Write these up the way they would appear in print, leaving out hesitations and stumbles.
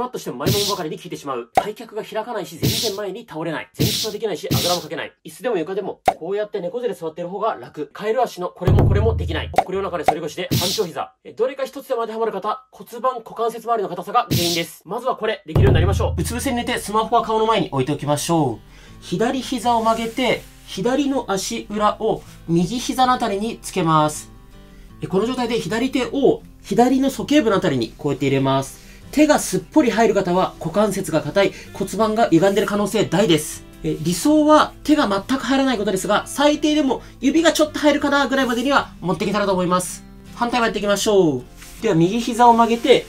ふわっとしても前もばかりに効いてしまう。開脚が開かないし、全然前に倒れない。前屈はできないし、あぐらもかけない。椅子でも床でも、こうやって猫背で座ってる方が楽。カエル足のこれもこれもできない。これを中で反り腰で、半長膝。どれか一つでも当てはまる方、骨盤股関節周りの硬さが原因です。まずはこれ、できるようになりましょう。うつ伏せに寝て、スマホは顔の前に置いておきましょう。左膝を曲げて、左の足裏を右膝のあたりにつけます。この状態で左手を左の鼠径部のあたりにこうやって入れます。手がすっぽり入る方は股関節が硬い、骨盤が歪んでる可能性大です。理想は手が全く入らないことですが、最低でも指がちょっと入るかなぐらいまでには持ってきたらと思います。反対もやっていきましょう。では右膝を曲げて、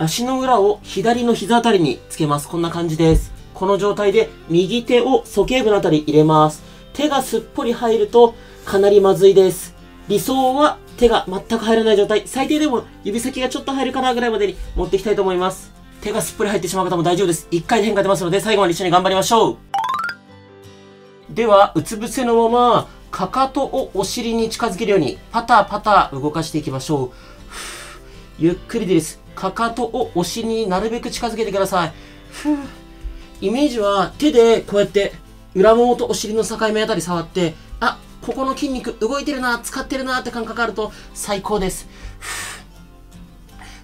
足の裏を左の膝あたりにつけます。こんな感じです。この状態で右手を鼠径部のあたり入れます。手がすっぽり入るとかなりまずいです。理想は手が全く入らない状態、最低でも指先がちょっと入るかなぐらいまでに持っていきたいと思います。手がすっぽり入ってしまう方も大丈夫です。1回で変化出ますので最後まで一緒に頑張りましょう。では、うつ伏せのまま、かかとをお尻に近づけるように、パタパタ動かしていきましょう。ゆっくりでいいです。かかとをお尻になるべく近づけてください。イメージは手でこうやって、裏ももとお尻の境目あたり触って、あ、ここの筋肉動いてるな、使ってるなって感覚あると最高です。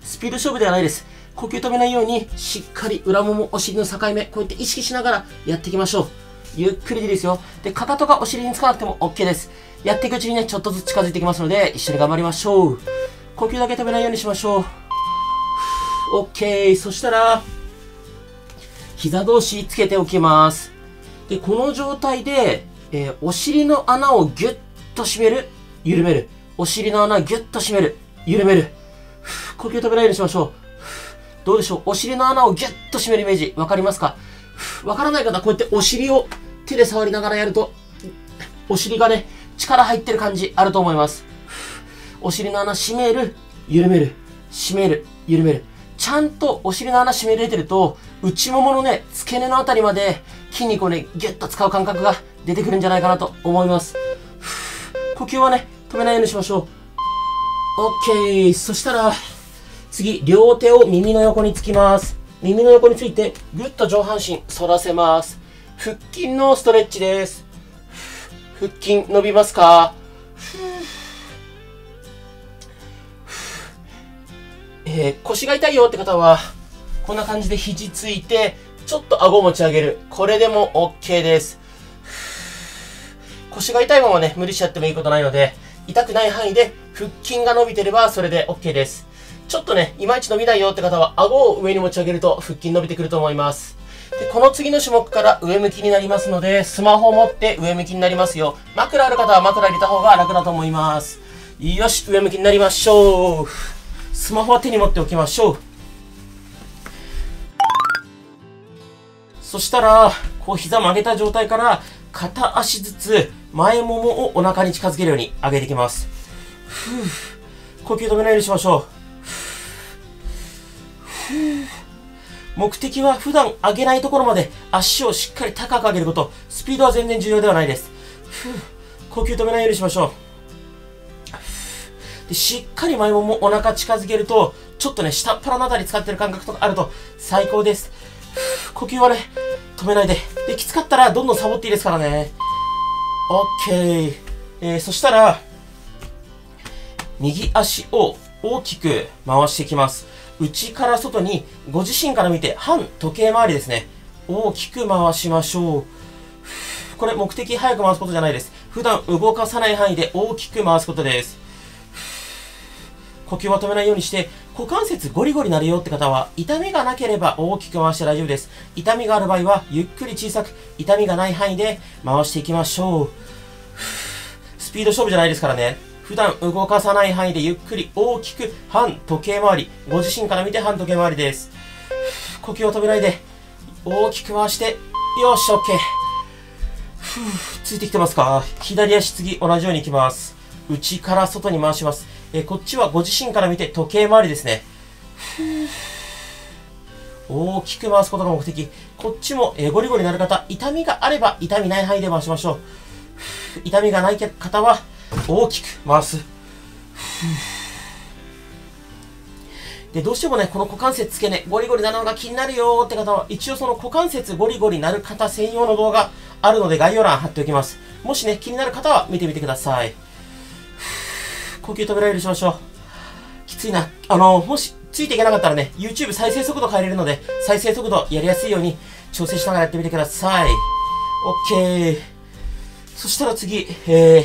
スピード勝負ではないです。呼吸止めないように、しっかり裏ももお尻の境目、こうやって意識しながらやっていきましょう。ゆっくりでいいですよ。で、かかとがお尻につかなくても OK です。やっていくうちにね、ちょっとずつ近づいていきますので、一緒に頑張りましょう。呼吸だけ止めないようにしましょう。OK。そしたら、膝同士つけておきます。で、この状態で、お尻の穴をギュッと締める、緩める。お尻の穴をギュッと締める、緩める。呼吸止めないようにしましょう。どうでしょう、お尻の穴をギュッと締めるイメージ、わかりますか？わからない方はこうやってお尻を手で触りながらやると、お尻がね、力入ってる感じあると思います。お尻の穴締める、緩める。締める、緩める。ちゃんとお尻の穴締めれてると、内もものね、付け根のあたりまで筋肉をね、ギュッと使う感覚が出てくるんじゃないかなと思います。呼吸はね、止めないようにしましょう。OK。そしたら、次、両手を耳の横につきます。耳の横について、ぐっと上半身反らせます。腹筋のストレッチです。腹筋伸びますか？腰が痛いよって方は、こんな感じで肘ついて、ちょっと顎を持ち上げる。これでも OK です。腰が痛いままね、無理しちゃってもいいことないので、痛くない範囲で腹筋が伸びてればそれで OK です。ちょっとね、いまいち伸びないよって方は、顎を上に持ち上げると腹筋伸びてくると思います。で、この次の種目から上向きになりますので、スマホを持って上向きになりますよ。枕ある方は枕入れた方が楽だと思います。よし、上向きになりましょう。スマホは手に持っておきましょう。そしたら、こう膝曲げた状態から片足ずつ前ももをお腹に近づけるように上げていきます。呼吸止めないようにしましょう。目的は普段上げないところまで足をしっかり高く上げること。スピードは全然重要ではないです。呼吸止めないようにしましょう。しっかり前ももお腹近づけると、ちょっとね、下っ腹のあたり使ってる感覚とかあると最高です。呼吸はね、止めないで。で、きつかったらどんどんサボっていいですからね。OK。そしたら、右足を大きく回していきます。内から外に、ご自身から見て、反時計回りですね。大きく回しましょう。これ、目的早く回すことじゃないです。普段動かさない範囲で大きく回すことです。呼吸は止めないようにして、股関節ゴリゴリなるよって方は、痛みがなければ大きく回して大丈夫です。痛みがある場合は、ゆっくり小さく、痛みがない範囲で回していきましょう。スピード勝負じゃないですからね。普段動かさない範囲でゆっくり大きく、反時計回り。ご自身から見て反時計回りです。呼吸を止めないで、大きく回して、よし、OK。ついてきてますか？左足次、同じようにいきます。内から外に回します。こっちはご自身から見て時計回りですね。大きく回すことが目的。こっちもゴリゴリなる方、痛みがあれば痛みない範囲で回しましょう。痛みがない方は大きく回す。で、どうしてもね、この股関節付け根、ゴリゴリなのが気になるよーって方は、一応その股関節ゴリゴリなる方専用の動画あるので概要欄貼っておきます。もしね、気になる方は見てみてください。呼吸止められる少々。きついな。もしついていけなかったらね、YouTube 再生速度変えれるので、再生速度やりやすいように調整しながらやってみてください。OK。そしたら次、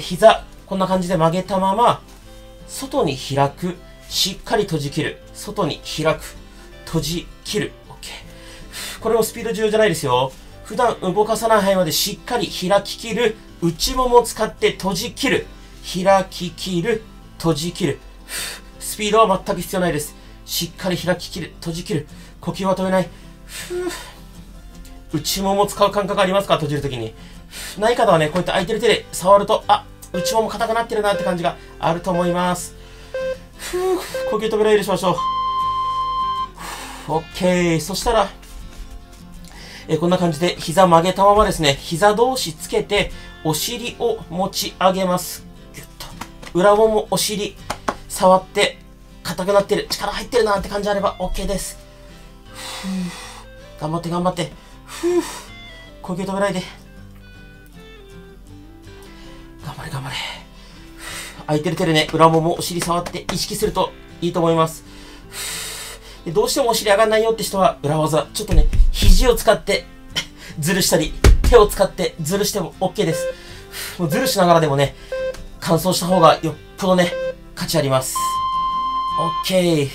膝、こんな感じで曲げたまま、外に開く。しっかり閉じ切る。外に開く。閉じ切る。OK。これもスピード重要じゃないですよ。普段動かさない範囲までしっかり開き切る。内ももを使って閉じ切る。開き切る。閉じ切る。スピードは全く必要ないです。しっかり開き切る。閉じ切る。呼吸は止めない。内もも使う感覚ありますか？閉じるときに。ない方はね、こういった空いてる手で触ると、あ、内もも硬くなってるなって感じがあると思います。呼吸止められるしましょう。OK。そしたら、こんな感じで膝曲げたままですね、膝同士つけて、お尻を持ち上げます。ぎゅっと。裏ももお尻、触って、硬くなってる、力入ってるなって感じあれば OK です。頑張って頑張って。呼吸止めないで。頑張れ頑張れ。空いてる手でね、裏ももお尻触って意識するといいと思います。で、どうしてもお尻上がんないよって人は裏技、ちょっとね、肘を使ってずるしたり、手を使ってずるしても OK です。もうずるしながらでもね、乾燥した方がよっぽどね、価値あります。OK。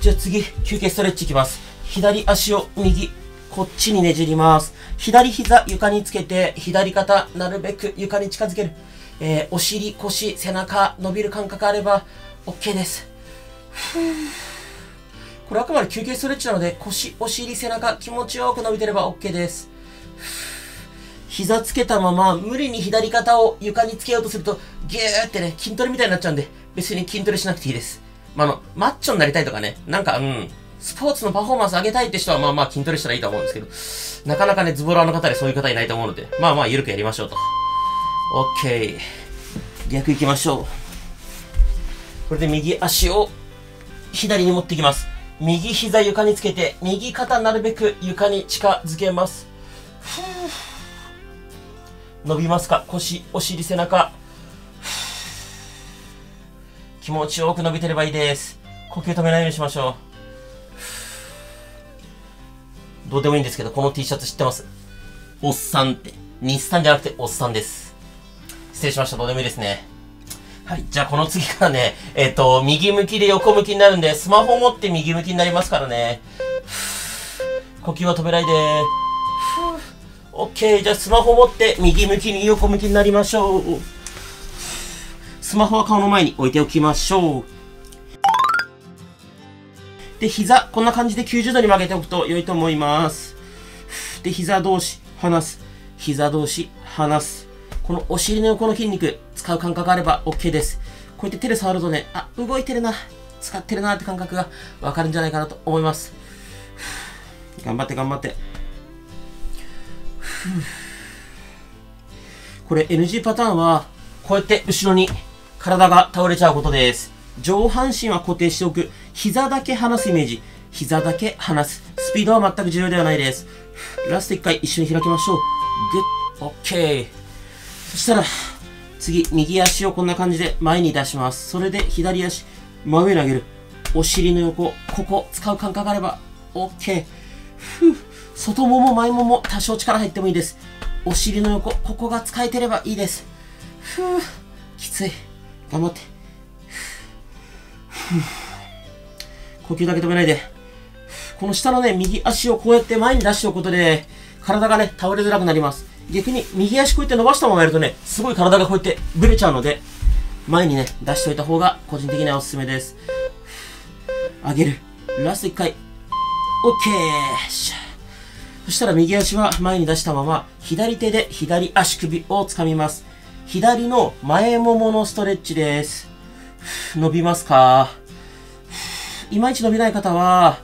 じゃあ次、休憩ストレッチいきます。左足を右、こっちにねじります。左膝床につけて、左肩なるべく床に近づける。お尻、腰、背中、伸びる感覚あれば OK です。これあくまで休憩ストレッチなので、腰、お尻、背中、気持ちよく伸びてれば OK です。膝つけたまま、無理に左肩を床につけようとすると、ギューってね、筋トレみたいになっちゃうんで、別に筋トレしなくていいです。マッチョになりたいとかね、なんか、スポーツのパフォーマンス上げたいって人は、筋トレしたらいいと思うんですけど、なかなかね、ズボラの方でそういう方いないと思うので、ゆるくやりましょうと。OK。逆行きましょう。これで右足を左に持ってきます。右膝床につけて、右肩なるべく床に近づけます。伸びますか？腰、お尻、背中。気持ちよく伸びてればいいです。呼吸止めないようにしましょう。どうでもいいんですけど、この T シャツ知ってます？おっさんって。日産じゃなくておっさんです。失礼しました。どうでもいいですね。はい。じゃあこの次からね、右向きで横向きになるんで、スマホ持って右向きになりますからね。呼吸は止めないで。OK。じゃあスマホ持って右向きに横向きになりましょう。スマホは顔の前に置いておきましょう。で、膝、こんな感じで90度に曲げておくと良いと思います。で、膝同士、離す。膝同士、離す。このお尻の横の筋肉、使う感覚があれば OK です。こうやって手で触るとね、あ、動いてるな、使ってるなって感覚がわかるんじゃないかなと思います。頑張って頑張って。これ NG パターンは、こうやって後ろに体が倒れちゃうことです。上半身は固定しておく。膝だけ離すイメージ。膝だけ離す。スピードは全く重要ではないです。ラスト1回一緒に開きましょう。グッ、OK。そしたら、次、右足をこんな感じで前に出します。それで左足、真上に上げる。お尻の横、ここ、使う感覚があれば OK。外もも前もも多少力入ってもいいです。お尻の横、ここが使えてればいいです。きつい。頑張って。呼吸だけ止めないで。この下のね、右足をこうやって前に出しておくことで、体がね、倒れづらくなります。逆に、右足こうやって伸ばしたままやるとね、すごい体がこうやってブレちゃうので、前にね、出しておいた方が個人的にはおすすめです。上げる。ラスト1回。OK。そしたら右足は前に出したまま、左手で左足首をつかみます。左の前もものストレッチです。伸びますか？いまいち伸びない方は、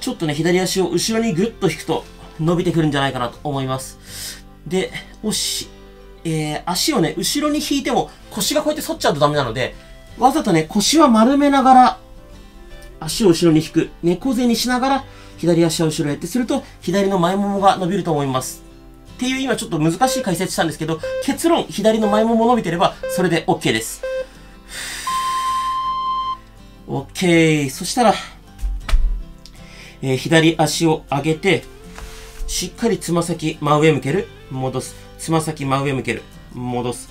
ちょっとね、左足を後ろにぐっと引くと伸びてくるんじゃないかなと思います。で、足をね、後ろに引いても腰がこうやって反っちゃうとダメなので、わざとね、腰は丸めながら足を後ろに引く、猫背にしながら、左足を後ろへってすると、左の前ももが伸びると思います。っていう、今ちょっと難しい解説したんですけど、結論、左の前もも伸びてれば、それで OK です。OK。そしたら、左足を上げて、しっかりつま先真上向ける、戻す。つま先真上向ける、戻す。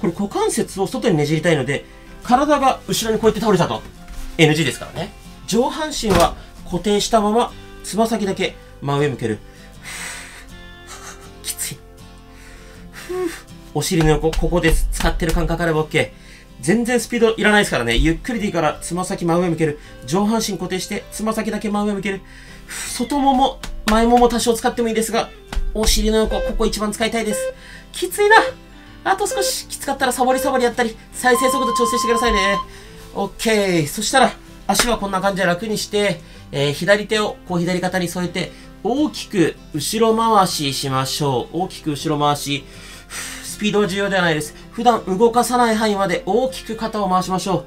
これ股関節を外にねじりたいので、体が後ろにこうやって倒れたと NG ですからね。上半身は固定したまま、つま先だけ真上向ける。きつい。お尻の横、ここです。使ってる感覚あれば OK。全然スピードいらないですからね。ゆっくりでいいから、つま先真上向ける。上半身固定して、つま先だけ真上向ける。外もも、前もも多少使ってもいいですが、お尻の横、ここ一番使いたいです。きついな。あと少し、きつかったらサボりサボりやったり、再生速度調整してくださいね。OK。そしたら、足はこんな感じで楽にして、左手をこう左肩に添えて、大きく後ろ回ししましょう。大きく後ろ回し。スピードは重要ではないです。普段動かさない範囲まで大きく肩を回しましょう。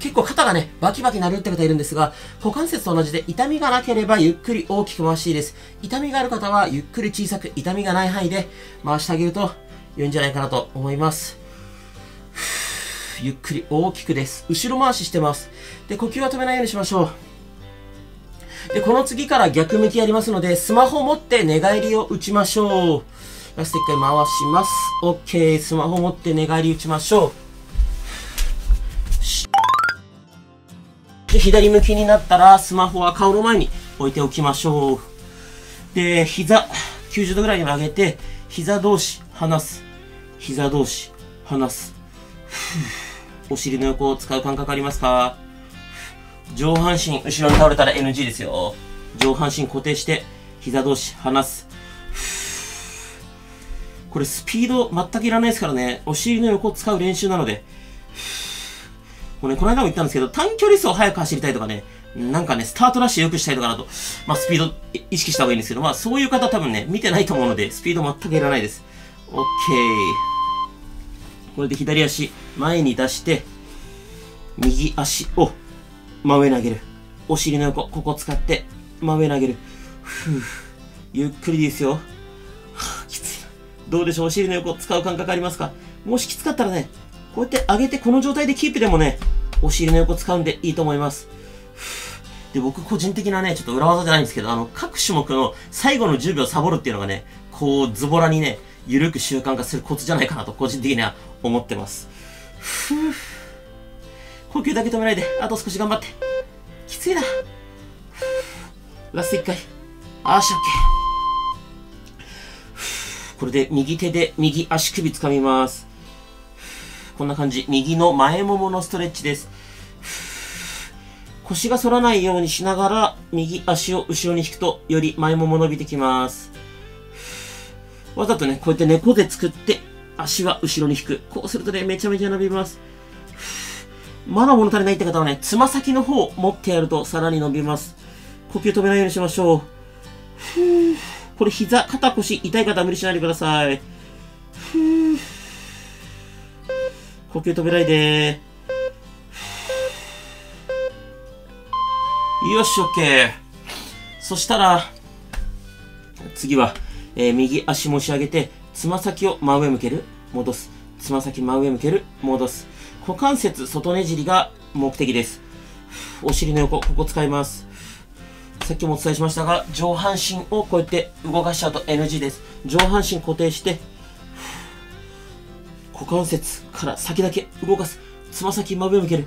結構肩がね、バキバキ鳴るって方いるんですが、股関節と同じで痛みがなければゆっくり大きく回していいです。痛みがある方はゆっくり小さく痛みがない範囲で回してあげると良いんじゃないかなと思います。ゆっくり大きくです。後ろ回ししてます。で、呼吸は止めないようにしましょう。で、この次から逆向きやりますので、スマホ持って寝返りを打ちましょう。ラスト1回回します。OK。スマホ持って寝返り打ちましょう。で、左向きになったら、スマホは顔の前に置いておきましょう。で、膝、90度ぐらいに上げて、膝同士、離す。膝同士、離す。お尻の横を使う感覚ありますか？上半身、後ろに倒れたら NG ですよ。上半身固定して、膝同士、離す。これスピード全くいらないですからね。お尻の横を使う練習なので。これね、この間も言ったんですけど、短距離走を速く走りたいとかね、なんかね、スタートダッシュ良くしたいとかだと、まあスピード意識した方がいいんですけど、まあそういう方多分ね、見てないと思うので、スピード全くいらないです。OK。これで左足、前に出して、右足を真上に上げる。お尻の横、ここ使って、真上に上げる。ゆっくりでいいですよ。どうでしょう？お尻の横使う感覚ありますか？もしきつかったらね、こうやって上げてこの状態でキープでもね、お尻の横使うんでいいと思います。で、僕個人的なね、ちょっと裏技じゃないんですけど、各種目の最後の10秒サボるっていうのがね、こう、ズボラにね、ゆるく習慣化するコツじゃないかなと、個人的には思ってます。呼吸だけ止めないで、あと少し頑張って。きついな。ラスト1回。よし、OK。これで右手で右足首掴みます。こんな感じ。右の前もものストレッチです。腰が反らないようにしながら、右足を後ろに引くと、より前もも伸びてきます。わざとね、こうやって猫背作って、足は後ろに引く。こうするとね、めちゃめちゃ伸びます。まだ物足りないって方はね、つま先の方を持ってやるとさらに伸びます。呼吸止めないようにしましょう。これ膝、肩、腰、痛い方は無理しないでください。呼吸止めないで。よし、OK。そしたら、次は、右足持ち上げて、つま先を真上向ける、戻す。つま先真上向ける、戻す。股関節外ねじりが目的です。お尻の横、ここ使います。さっきもお伝えしましたが、上半身をこうやって動かしちゃうと NG です。上半身固定して、股関節から先だけ動かす。つま先真上向ける。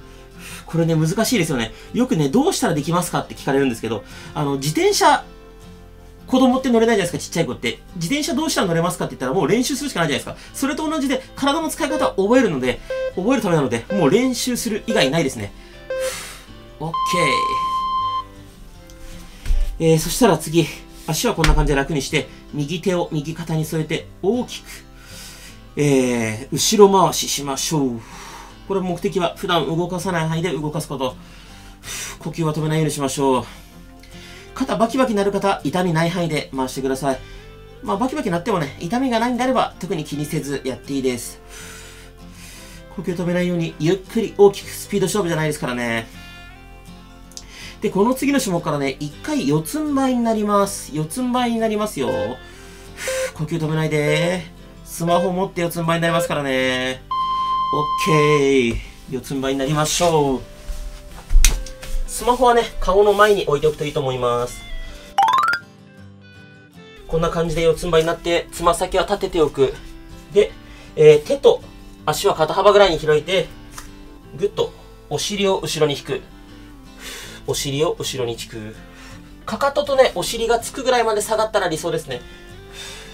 これね、難しいですよね。よくね、どうしたらできますかって聞かれるんですけど、自転車、子供って乗れないじゃないですか、ちっちゃい子って。自転車どうしたら乗れますかって言ったらもう練習するしかないじゃないですか。それと同じで、体の使い方を覚えるためなので、もう練習する以外ないですね。OK。そしたら次、足はこんな感じで楽にして、右手を右肩に添えて、大きく、後ろ回ししましょう。これ目的は、普段動かさない範囲で動かすこと。呼吸は止めないようにしましょう。肩バキバキなる方、痛みない範囲で回してください。まあ、バキバキなってもね、痛みがないんであれば、特に気にせずやっていいです。呼吸止めないように、ゆっくり大きくスピード勝負じゃないですからね。で、この次の種目からね、一回四つん這いになります。四つん這いになりますよ。呼吸止めないで。スマホ持って四つん這いになりますからね。オッケー。四つん這いになりましょう。スマホはね、顔の前に置いておくといいと思います。こんな感じで四つん這いになって、つま先は立てておく。で、手と足は肩幅ぐらいに開いて、ぐっとお尻を後ろに引く。お尻を後ろに引く。かかととね、お尻がつくぐらいまで下がったら理想ですね。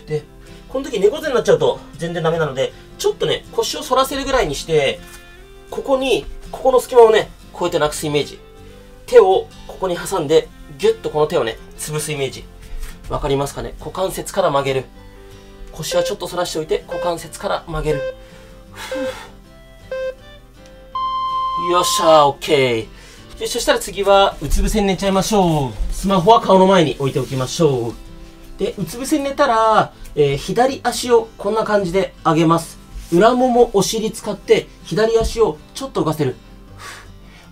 で、この時猫背になっちゃうと全然ダメなので、ちょっとね、腰を反らせるぐらいにして、ここの隙間をね、こうやってなくすイメージ。手をここに挟んで、ぎゅっとこの手をね、潰すイメージ。わかりますかね？股関節から曲げる。腰はちょっと反らしておいて、股関節から曲げる。よっしゃー、オッケー。そしたら次は、うつ伏せに寝ちゃいましょう。スマホは顔の前に置いておきましょう。で、うつ伏せに寝たら、左足をこんな感じで上げます。裏もも、お尻使って、左足をちょっと浮かせる。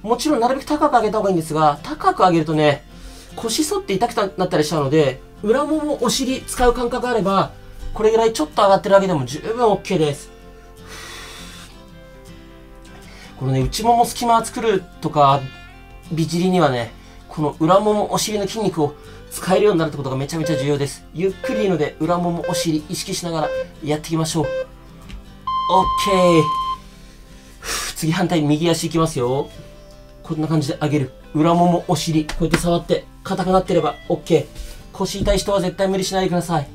もちろんなるべく高く上げた方がいいんですが、高く上げるとね、腰反って痛くなったりしちゃうので、裏もも、お尻使う感覚があれば、これぐらいちょっと上がってるだけでも十分 OK です。このね、内もも隙間作るとか、美尻にはね、この裏ももお尻の筋肉を使えるようになるってことがめちゃめちゃ重要です。ゆっくりいいので、裏ももお尻意識しながらやっていきましょう。OK。次反対、右足いきますよ。こんな感じで上げる。裏ももお尻、こうやって触って、硬くなってれば OK。腰痛い人は絶対無理しないでください。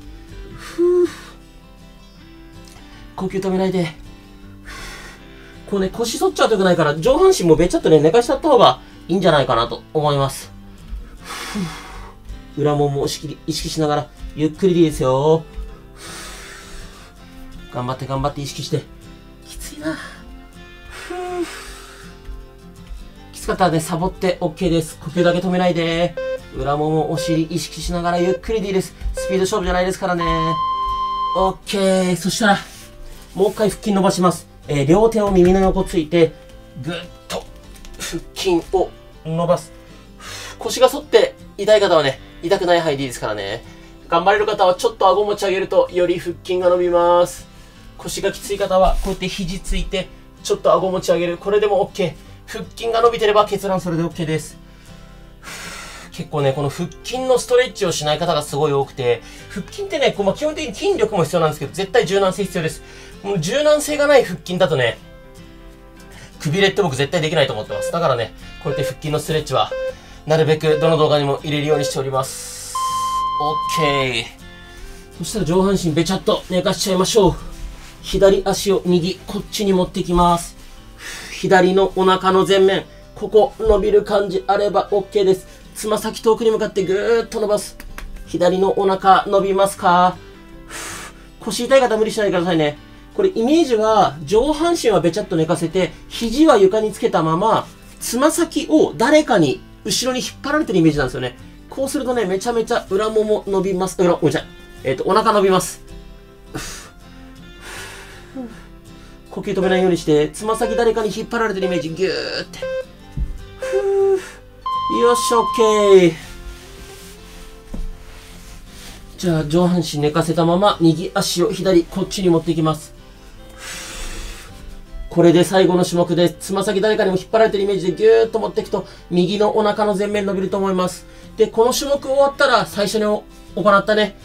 呼吸止めないで。こうね、腰反っちゃうと良くないから、上半身もべちゃっとね、寝かしちゃった方が、いいんじゃないかなと思います。裏ももを意識しながら、ゆっくりでいいですよ。頑張って頑張って意識して。きついな。きつかったらね、サボって OK です。呼吸だけ止めないで。裏もも、お尻意識しながらゆっくりでいいです。スピード勝負じゃないですからね。OK。そしたら、もう一回腹筋伸ばします。両手を耳の横ついて、ぐっと。腹筋を伸ばす。腰が反って痛い方はね、痛くない範囲でいいですからね。頑張れる方はちょっと顎持ち上げるとより腹筋が伸びます。腰がきつい方はこうやって肘ついて、ちょっと顎持ち上げる。これでも OK。腹筋が伸びてれば結論それで OK です。結構ね、この腹筋のストレッチをしない方がすごい多くて、腹筋ってね、こう基本的に筋力も必要なんですけど、絶対柔軟性必要です。もう柔軟性がない腹筋だとね、くびれって僕絶対できないと思ってます。だからね、こうやって腹筋のストレッチは、なるべくどの動画にも入れるようにしております。OK。そしたら上半身べちゃっと寝かしちゃいましょう。左足を右、こっちに持ってきます。左のお腹の前面、ここ伸びる感じあれば OK です。つま先遠くに向かってぐーっと伸ばす。左のお腹伸びますか？腰痛い方無理しないでくださいね。これイメージは、上半身はべちゃっと寝かせて、肘は床につけたまま、つま先を誰かに後ろに引っ張られてるイメージなんですよね。こうするとね、めちゃめちゃ裏もも伸びます。裏、ごめんなさい。お腹伸びます。呼吸止めないようにして、つま先誰かに引っ張られてるイメージ、ぎゅーって。よっしゃ、オッケー。じゃあ、上半身寝かせたまま、右足を左、こっちに持っていきます。これで最後の種目です。つま先誰かにも引っ張られてるイメージでぎゅーっと持っていくと、右のお腹の前面伸びると思います。で、この種目終わったら、最初に行ったね、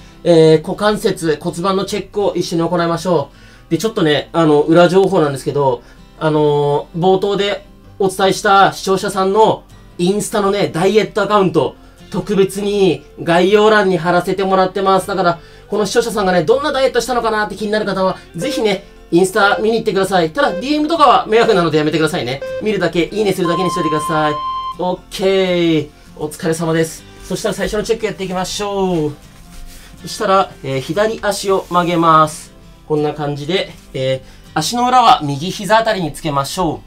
股関節、骨盤のチェックを一緒に行いましょう。で、ちょっとね、裏情報なんですけど、冒頭でお伝えした視聴者さんのインスタのね、ダイエットアカウント、特別に概要欄に貼らせてもらってます。だから、この視聴者さんがね、どんなダイエットしたのかなって気になる方は、ぜひね、インスタ見に行ってください。ただ、DM とかは迷惑なのでやめてくださいね。見るだけ、いいねするだけにしといてください。OK。お疲れ様です。そしたら最初のチェックやっていきましょう。そしたら、左足を曲げます。こんな感じで、足の裏は右膝あたりにつけましょ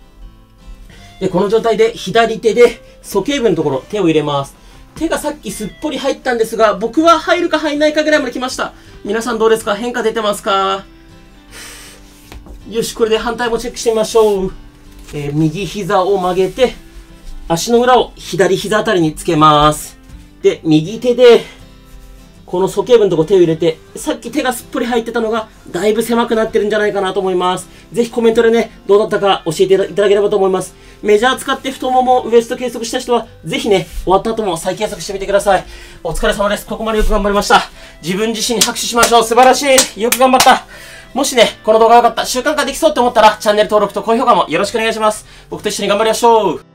う。で、この状態で左手で、鼠径部のところ、手を入れます。手がさっきすっぽり入ったんですが、僕は入るか入んないかぐらいまで来ました。皆さんどうですか？変化出てますか？よし、これで反対もチェックしてみましょう。右膝を曲げて、足の裏を左膝あたりにつけます。で、右手で、この鼠径部のとこ手を入れて、さっき手がすっぽり入ってたのが、だいぶ狭くなってるんじゃないかなと思います。ぜひコメントでね、どうだったか教えていただければと思います。メジャー使って太もも、ウエスト計測した人は、ぜひね、終わった後も再計測してみてください。お疲れ様です。ここまでよく頑張りました。自分自身に拍手しましょう。素晴らしい。よく頑張った。もしね、この動画が良かった、習慣化できそうって思ったら、チャンネル登録と高評価もよろしくお願いします。僕と一緒に頑張りましょう。